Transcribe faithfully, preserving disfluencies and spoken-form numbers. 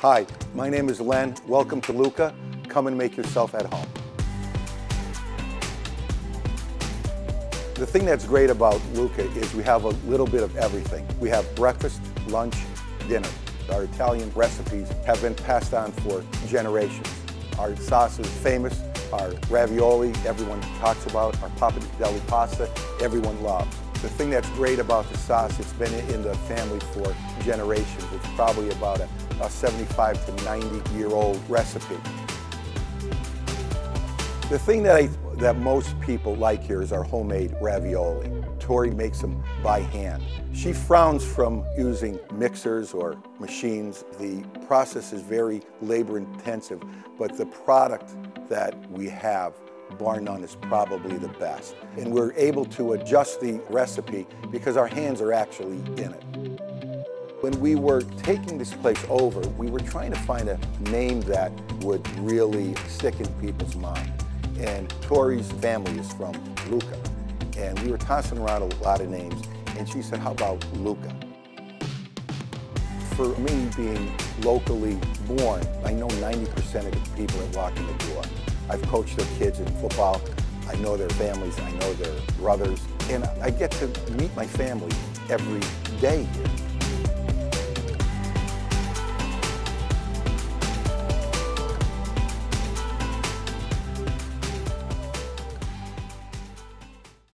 Hi, my name is Len. Welcome to Lucca. Come and make yourself at home. The thing that's great about Lucca is we have a little bit of everything. We have breakfast, lunch, dinner. Our Italian recipes have been passed on for generations. Our sauce is famous. Our ravioli, everyone talks about. Our pappardelle pasta, everyone loves. The thing that's great about the sauce, it's been in the family for generations. It's probably about a, a seventy-five to ninety year old recipe. The thing that, I, that most people like here is our homemade ravioli. Tori makes them by hand. She frowns from using mixers or machines. The process is very labor intensive, but the product that we have, bar none, is probably the best. And we're able to adjust the recipe because our hands are actually in it. When we were taking this place over, we were trying to find a name that would really stick in people's mind. And Tori's family is from Lucca. And we were tossing around a lot of names, and she said, how about Lucca? For me, being locally born, I know ninety percent of the people that walk in the door. I've coached their kids in football. I know their families, I know their brothers, and I get to meet my family every day.